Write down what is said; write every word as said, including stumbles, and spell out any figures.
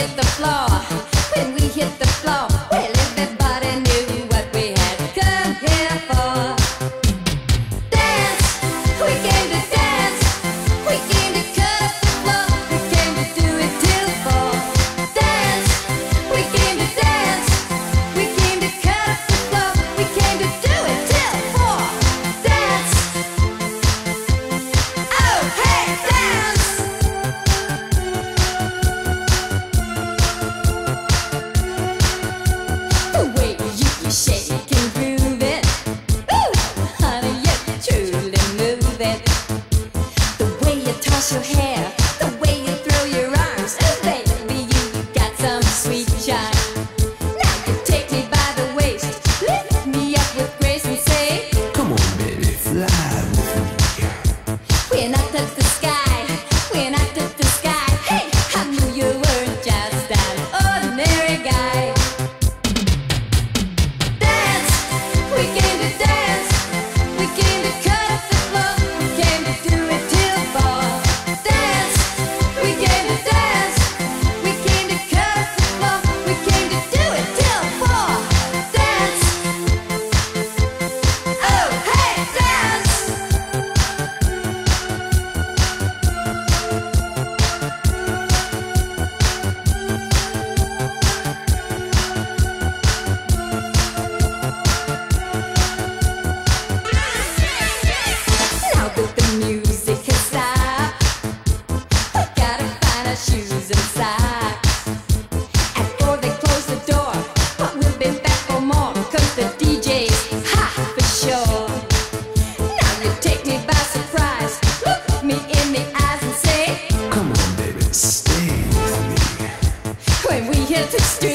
hit the floor, when we hit the floor, well, everybody knew what we had come here for. Dance, we came to dance, we came to cut up the floor, we came to do it till four. Dance, we came to dance, we came to cut up the floor, we came to do it till four. Dance, oh hey, dance. Shake and groove it, ooh, honey, you truly move it. The way you toss your hair, the way you throw your arms, ooh, baby, you got some sweet charm. Now you take me by the waist, lift me up with grace and say, come on, baby, fly with me. When I touch the sky, when I touch the sky, hey, I knew you were just an ordinary guy. Stay with me. When we hit the street.